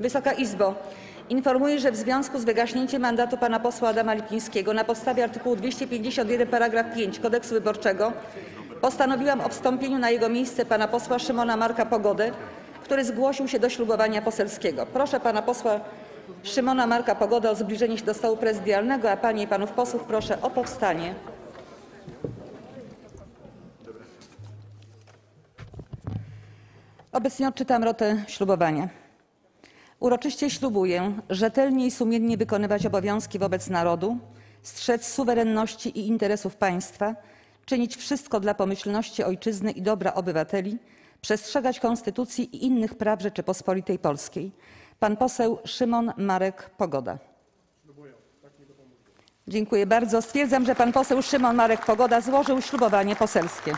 Wysoka Izbo, informuję, że w związku z wygaśnięciem mandatu pana posła Adama Lipińskiego na podstawie artykułu 251 paragraf 5 Kodeksu Wyborczego postanowiłam o wstąpieniu na jego miejsce pana posła Szymona Marka Pogodę, który zgłosił się do ślubowania poselskiego. Proszę pana posła Szymona Marka Pogodę o zbliżenie się do stołu prezydialnego, a panie i panów posłów proszę o powstanie. Obecnie odczytam rotę ślubowania. Uroczyście ślubuję rzetelnie i sumiennie wykonywać obowiązki wobec narodu, strzec suwerenności i interesów państwa, czynić wszystko dla pomyślności ojczyzny i dobra obywateli, przestrzegać Konstytucji i innych praw Rzeczypospolitej Polskiej. Pan poseł Szymon Marek Pogoda. Dziękuję bardzo. Stwierdzam, że pan poseł Szymon Marek Pogoda złożył ślubowanie poselskie.